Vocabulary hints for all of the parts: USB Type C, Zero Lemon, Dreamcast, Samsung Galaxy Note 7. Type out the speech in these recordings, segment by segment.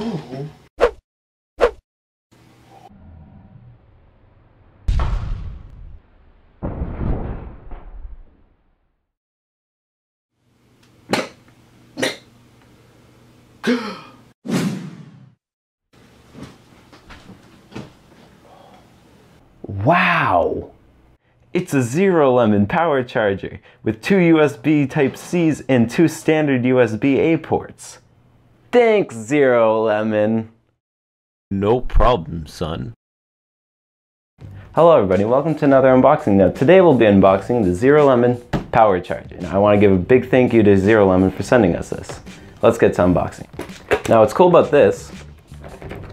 Oh. Wow! It's a Zero Lemon power charger with two USB Type C's and two standard USB-A ports. Thanks, Zero Lemon! No problem, son. Hello everybody, welcome to another unboxing. Now today we'll be unboxing the Zero Lemon power charger. Now I want to give a big thank you to Zero Lemon for sending us this. Let's get to unboxing. Now what's cool about this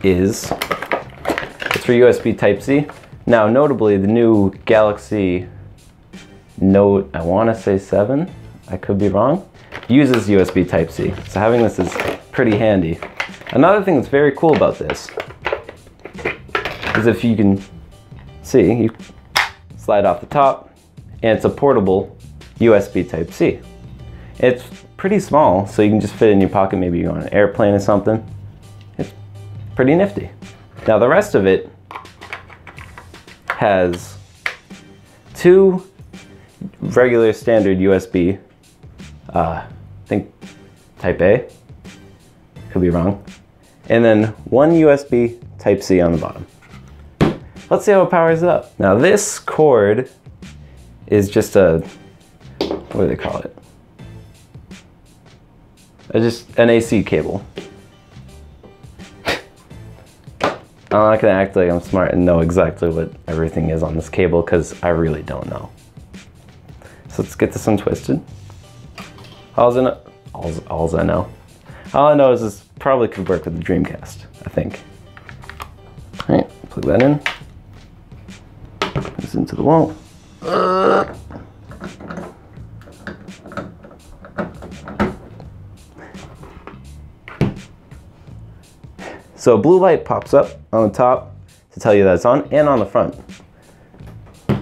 is it's for USB Type C. Now notably the new Galaxy Note, I want to say 7, I could be wrong, uses USB Type C. So having this is pretty handy. Another thing that's very cool about this is if you can see, you slide off the top and it's a portable USB Type C. It's pretty small, so you can just fit it in your pocket. Maybe you go on an airplane or something. It's pretty nifty. Now the rest of it has two regular standard USB, I think Type A, could be wrong, and then one USB Type C on the bottom. Let's see how it powers it up. Now this cord is just a, what do they call it? Just an AC cable. I'm not gonna act like I'm smart and know exactly what everything is on this cable because I really don't know. So let's get this untwisted. All I know is this probably could work with the Dreamcast, I think. All right, plug that in. Put this into the wall. So a blue light pops up on the top to tell you that it's on and on the front. So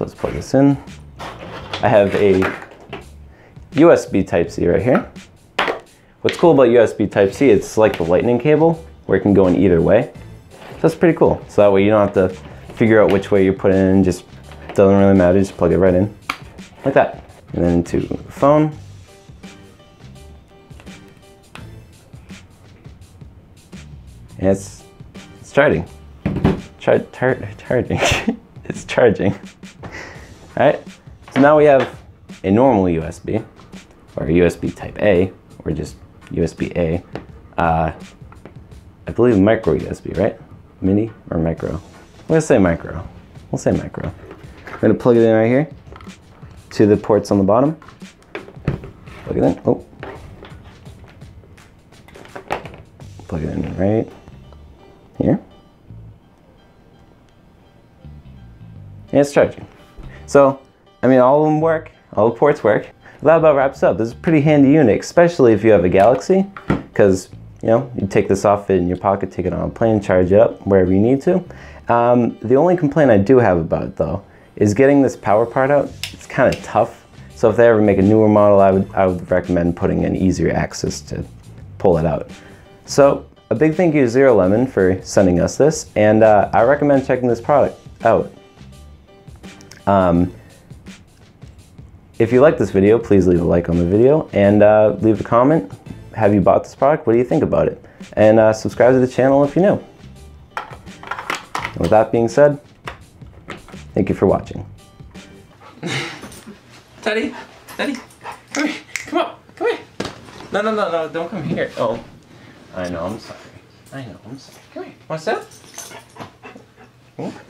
let's plug this in. I have a USB Type-C right here. What's cool about USB Type-C, it's like the lightning cable where it can go in either way. So that's pretty cool. So that way you don't have to figure out which way you put it in, just doesn't really matter, just plug it right in like that. And then to the phone. And it's charging. It's charging. All right, so now we have a normal USB, or a USB Type A, or just USB A. I believe micro USB, right? Mini or micro? I'm gonna say micro. We'll say micro. I'm gonna plug it in right here to the ports on the bottom. Plug it in, oh. Plug it in right here. And it's charging. So, I mean, all of them work, all the ports work. That about wraps up. This is a pretty handy unit, especially if you have a Galaxy, because, you know, you take this off, fit it in your pocket, take it on a plane, charge it up wherever you need to. The only complaint I do have about it, though, is getting this power part out. It's kind of tough. So if they ever make a newer model, I would recommend putting in easier access to pull it out. So, a big thank you to Zero Lemon for sending us this, and I recommend checking this product out. If you like this video, please leave a like on the video, and leave a comment. Have you bought this product? What do you think about it? And subscribe to the channel if you're new. And with that being said, thank you for watching. Teddy, Teddy, come here, come on, come here. No, no, no, no, don't come here. Oh. I know, I'm sorry. Come here. Want to sit?